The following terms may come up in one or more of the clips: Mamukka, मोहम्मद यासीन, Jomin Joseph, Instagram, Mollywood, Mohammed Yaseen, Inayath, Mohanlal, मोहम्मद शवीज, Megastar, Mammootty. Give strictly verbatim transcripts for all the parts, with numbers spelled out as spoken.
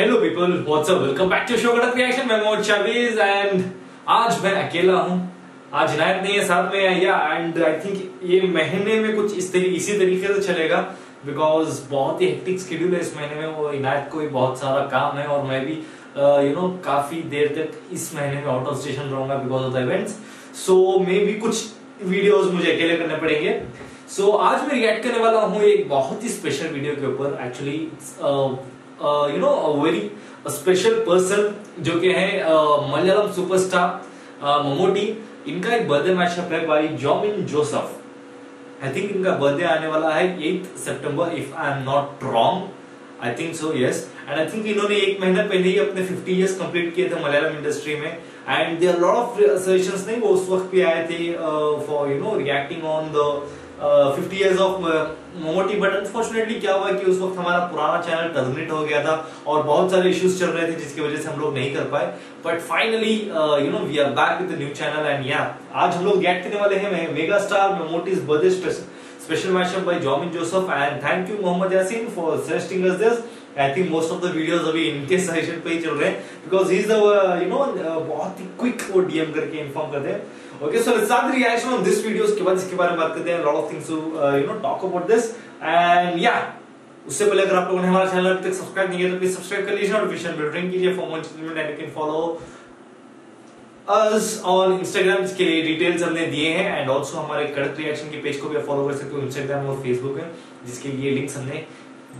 Hello people, what's up, welcome back to show गलत reaction. मैं मोहम्मद शवीज and आज मैं अकेला हूं, आज इनायत नहीं है साथ में आया। एंड आई थिंक ये महीने में कुछ इस तरीके इसी तरीके से चलेगा बिकॉज बहुत ही हेक्टिक शेड्यूल है इस महीने में। वो इनायत को भी बहुत सारा काम है और मैं भी यू नो काफी देर तक इस महीने में आउट ऑफ स्टेशन रहूंगा because of the events. So may be कुछ वीडियोज मुझे अकेले करने पड़ेंगे। सो so, आज मैं रिएक्ट करने वाला हूँ एक बहुत ही स्पेशल वीडियो के ऊपर। Actually you know a very special person जो कि है uh, मलयालम सुपरस्टार ममूटी। इनका एक बर्थडे मैशअप है by Jomin Joseph. I think इनका बर्थडे आने वाला है आठ सितंबर if I am not wrong, I think so yes. And I think इन्होंने एक महीना पहले ही अपने पचास इयर्स कंप्लीट किए थे मलयालम इंडस्ट्री में। And there lot of suggestions नहीं वो उस वक्त भी आए थे for you know reacting on the पचास years of Mammootty. But unfortunately क्या हुआ कि उस वक्त हमारा पुराना चैनल टर्मिनेट हो गया था और बहुत सारे इश्यूज चल रहे थे जिसकी वजह से हम लोग नहीं कर पाए। But finally you know we are back with new channel and yeah आज हम लोग रिएक्ट करने वाले हैं mega star Mammootty's birthday special mashup by Jomin Joseph. And thank you मोहम्मद यासीन for suggesting us this. I think most of the videos अभी इनके suggestion पे ही चल रहे हैं because he is the you know बहुत ही क्विक वो डीएम करके इन्फॉर्म करते हैं। Okay, so let's start the reaction on this video. उसके बाद इसके बारे में बात करते हैं, lot of things to you know talk about this. And yeah उससे पहले अगर आप लोगों ने हमारा चैनल अभी तक सब्सक्राइब नहीं किया तो प्लीज सब्सक्राइब कर लीजिए, नोटिफिकेशन बेल रिंग कीजिए for more information and you can follow us on Instagram. इसके लिए डिटेल्स हमने दिए हैं एंड ऑल्सो हमारे करंट रिएक्शन के पेज को भी आप फॉलो कर सकते हो इंस्टाग्राम और फेसबुक में, जिसके लिए लिंक्स हमने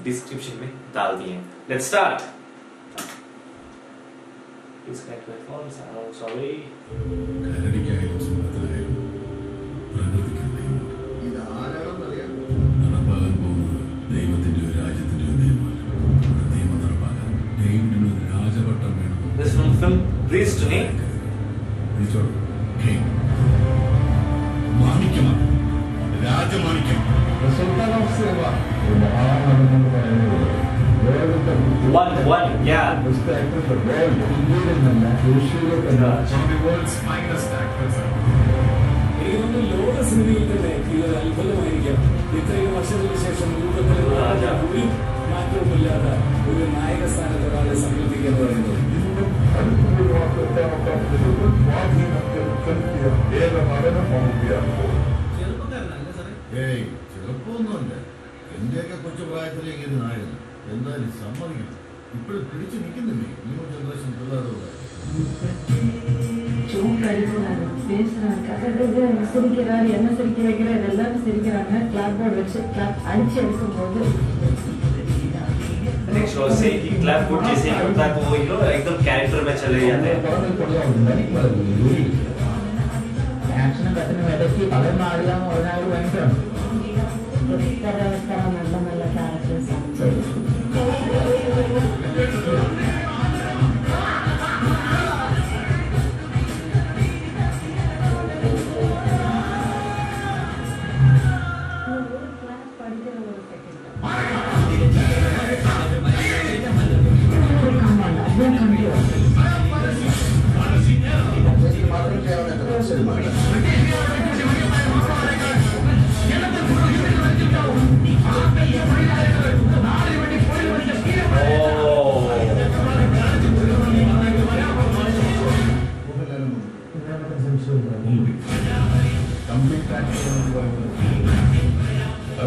डिस्क्रिप्शन में डाल दिए हैं। Let's start. It's connect with phones I am sorry करने के लिए सुनता है प्राणी दिखा नहीं इधर आ रहा है भैया ना बात बोल नहीं मत जो राज तो जो नहीं बोल नहीं मत बात नहीं जो राज बट में दिस फिल्म रिस्ट ने रिस्ट ओके मानिकम राज मानिकम सुल्तान ऑफ सेवा One, one, yeah. Most actors are very good in the natural sugar and the world's finest actors. Even on the lowest level, the actor is full of energy. इतने वर्षों के शेष उनको तो राजा पूरी मात्र बुला था, उन्हें नायक सारे तरह के संगीत के बारे में। इसमें बहुत अच्छा होता है, इसमें बहुत ही अच्छा उत्तर किया, ये हमारे ना पहुंच गया। चलो पता है ना सारे? Hey, चलो पहुंचना है। इंडिया का कुछ बात है लेकिन नायक എന്തായാലും സമ്മതിക്കണം ഇപ്പോഴും പിടിച്ചു നിൽക്കുന്നില്ലേ ന്യൂ ജനറേഷൻ പിള്ളേരോട് അനുസരിക്കാറ് എന്നെ ശരിക്കും വയ്ക്കണം എല്ലാവരും ശരിക്കാറാണ് ക്ലാപ്പ് ബോർഡ് വെച്ച് ക്ലാപ്പ് അടിച്ചെടുക്കുമ്പോൾ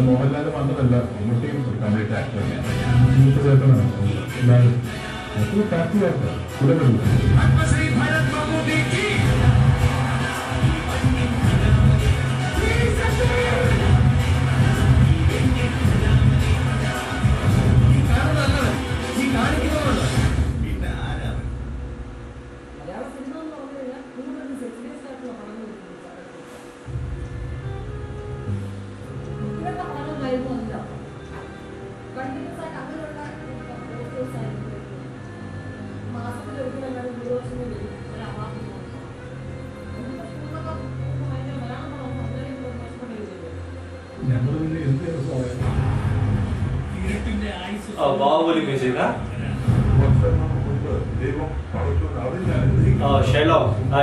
മോഹൻലാൽ മാത്രമല്ല മമ്മൂട്ടിയും കംപ്ലീറ്റ് ആക്ടർ बाहुबली में से ना शैलो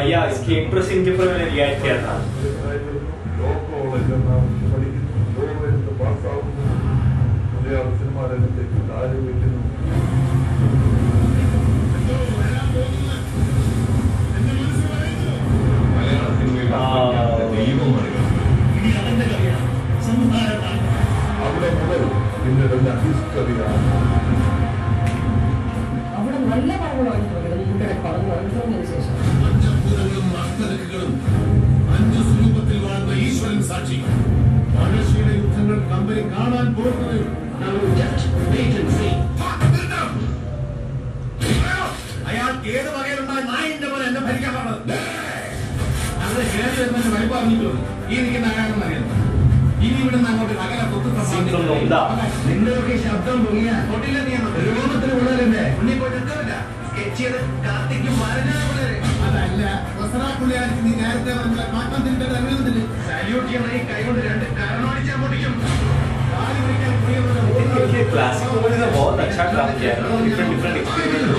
या इसकी एक्ट्रेस इनके पर मैंने रिएक्ट किया था। ഏത് വകയിലുണ്ടായ നായിന്റെ പോലെ എന്നെ ഭരിക്കാൻ പറഞ്ഞത്. അങ്ങനെ കേറി വരുന്ന വൈഭവം ഈ നിൽക്കുന്ന ആകാരം അറിയാം. ഇനി ഇവിടുന്ന് അങ്ങോട്ട് അകലെ നിന്റെയൊക്കെ ശബ്ദം പൊങ്ങിയ തൊട്ടില്ല നീ രോമത്തിന് ഉള്ളതല്ലേ ഉണ്ണി പോയിട്ടില്ല സ്കെച്ച് ചെയ്ത് കാർത്തിക്കും വരഞ്ഞാൽ അതല്ല വസറാക്കുള്ളിയാർക്ക് നീ നേരത്തെ നമ്മളെ മാറ്റം തിരിഞ്ഞിട്ട് അറിയുന്നില്ല സല്യൂട്ട് ചെയ്യണം ഈ കൈ കൊണ്ട് രണ്ട് കാരണോടിച്ചാൽ പൊട്ടിക്കും. क्लासिक मूवी ने बहुत अच्छा काम किया है, डिफरेंट डिफरेंट एक्सपीरियंस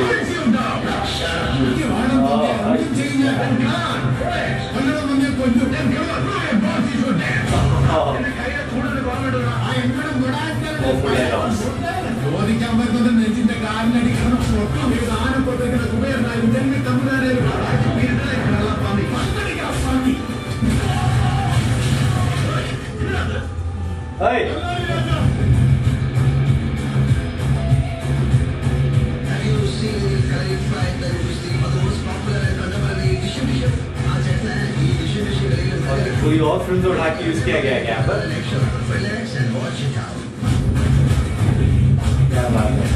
कोई और फिल्म उठा के यूज किया गया क्या पर क्या बात है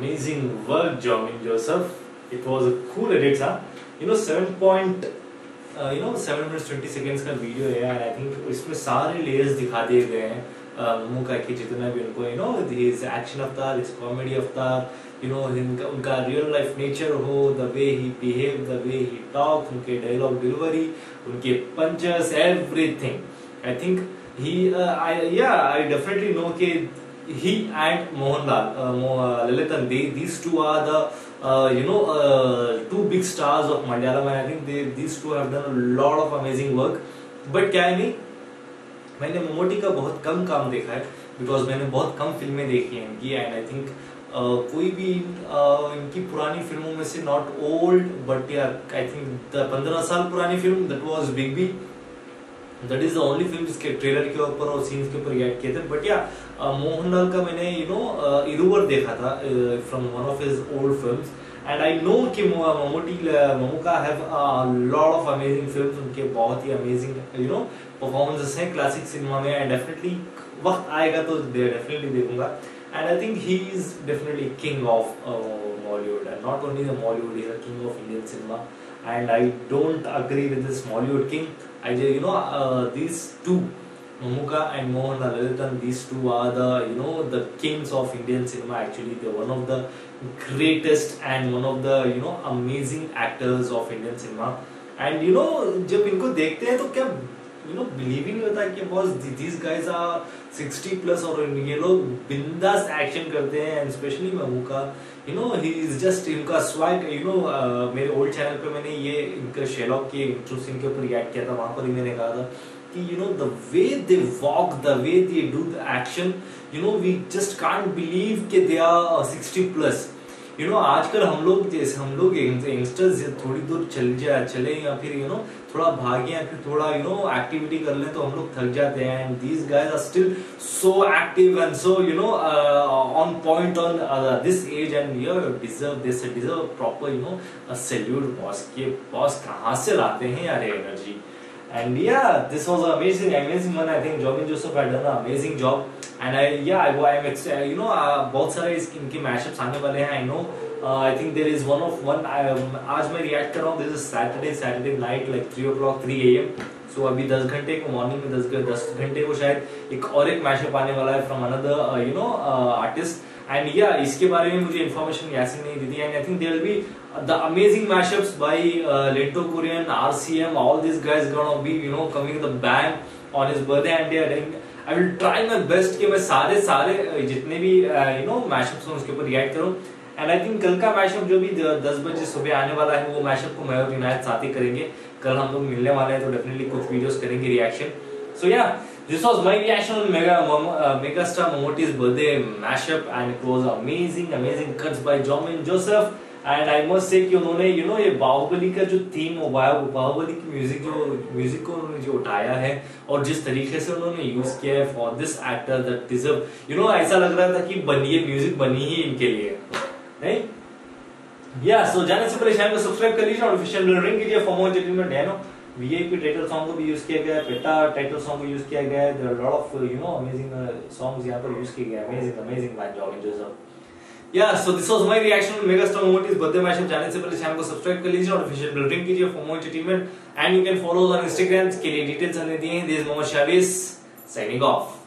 Amazing work, Jomin Joseph. It was a cool edit, sir. You know, seven point, uh, you know, seven minutes twenty seconds का video है and I think इसमें सारे layers दिखा दिए गए हैं. मुंह का कि जितना भी उनको, you know, his action avatar, his comedy avatar, you know, उनका उनका real life nature हो, the way he behave, the way he talk, उनके dialogue delivery, उनके punches, everything. I think he, uh, I yeah, I definitely know कि he and Mohanlal, uh, Moh, Lalithan, they these two are the uh, you know uh, two big stars of Malayalam, and I think they these two have done a lot of amazing work. But क्या है नहीं, मैंने मम्मूटी का बहुत कम काम देखा है, because मैंने बहुत कम फिल्में देखी हैं इनकी, and I think uh, कोई भी uh, इनकी पुरानी फिल्मों में से not old, but yeah, I think the पंद्रह साल पुरानी film that was Big B. That is the only film जिसके ट्रेलर के ऊपर और सीन्स के ऊपर रिएक्ट किए थे. बट या मोहनलाल का मैंने यू नो इरुवर देखा था from one of his old films and I know कि Mammootty Mammukka have lot of amazing films. उनके बहुत ही अमेजिंग यू नो परफॉर्मेंसेस हैं क्लासिक सिनेमा में एंड डेफिनेटली वक्त आएगा तो डेफिनेटली देखूंगा. And I think he is definitely king of Bollywood, not only the Bollywood, he is the king of Indian cinema. and I don't agree with this Mollywood king. I just, you know, uh, these two, Mamuka and Mohanlal, these two are the, you know, the kings of Indian cinema. Actually, they're one of the greatest and one of the, you know, amazing actors of Indian cinema. And you know, जब इनको देखते हैं तो क्या, you know, believe ही नहीं होता कि boss these guys are sixty plus और ये लोग बिंदास एक्शन करते हैं. And especially Mamuka, you know, he is just, इनका swag, you know, uh, मेरे old channel पे मैंने ये इनका शेलॉक की इंट्रो सीन के ऊपर रिएक्ट किया था. वहाँ पर ही मैंने कहा था कि you know the way they walk, the way they do the action, you know, we just can't believe कि they are sixty plus. You know, आजकल हम लोग जैसे हम लोग यंगस्टर्स थोड़ी दूर चल जाए चले या फिर यू नो थोड़ा भागे या फिर थोड़ा यू नो एक्टिविटी कर ले तो हम लोग थक जाते हैं. And these guys are still so active and so you know on point on this age and you deserve this deserve proper you know salute boss के. बॉस कहाँ से लाते हैं यार energy. And yeah, this was an amazing, amazing one. I think Jomin Joseph had done an amazing job. And I, yeah, I, I am, you know, बहुत सारे इनके mashups आने वाले हैं. I know. Uh, I think there is one of one. Um, आज मैं react कर रहा हूँ. This is Saturday, Saturday night, like three o'clock, three a m. So अभी दस घंटे को morning में दस दस घंटे को शायद एक और एक mashup आने वाला है from another, uh, you know, uh, artist. And yeah, इसके बारे में मुझे इन्फॉर्मेशन यासिन नहीं दी थी. And I think there will be the amazing mashups by Leto Korean RCM all this guys gonna be you know coming the bang on his birthday. And I will try my best कि मैं सारे सारे जितने भी you know mashups हैं उसके ऊपर react करूं. एंड आई थिंक कल का मैशअप जो भी दस बजे सुबह आने वाला है वो मैशअप को मैं और विनायत साथ ही करेंगे. कल हम लोग मिलने वाले हैं तो डेफिनेटली कुछ वीडियोस करेंगे reaction. So yeah, this was my reaction on Mega uh, Mega Star Mammootty's birthday mashup, and it was amazing, amazing cuts by Jomin Joseph. And I must say कि उन्होंने you know ये बाहुबली का जो theme हो बाहुबली की music जो music को उन्होंने जो उठाया है और जिस तरीके से उन्होंने use किया है for this actor that deserve, you know, ऐसा लग रहा था कि बनी ये music बनी ही इनके लिए, नहीं? Yeah, so जाने से पहले चैनल को subscribe कर लीजिए और official bell ring कीजिए for more entertainment, है ना? वीआईपी टाइटल सॉन्ग को भी यूज किया गया है, पेटा टाइटल सॉन्ग को यूज किया गया है. There are lot of you know amazing songs यहां पर यूज किए गए हैं. Amazing amazing by Jomin Joseph. Yeah so this was my reaction to mega star Mammootty's birthday mashup. जाने से पहले चैनल को सब्सक्राइब कर लीजिए और ऑफिशियल बेल रिंग कीजिए for more entertainment. And you can follow us on Instagram. इसके लिए डिटेल्स हमने दिए हैं. This is मोहम्मद शवीज signing of.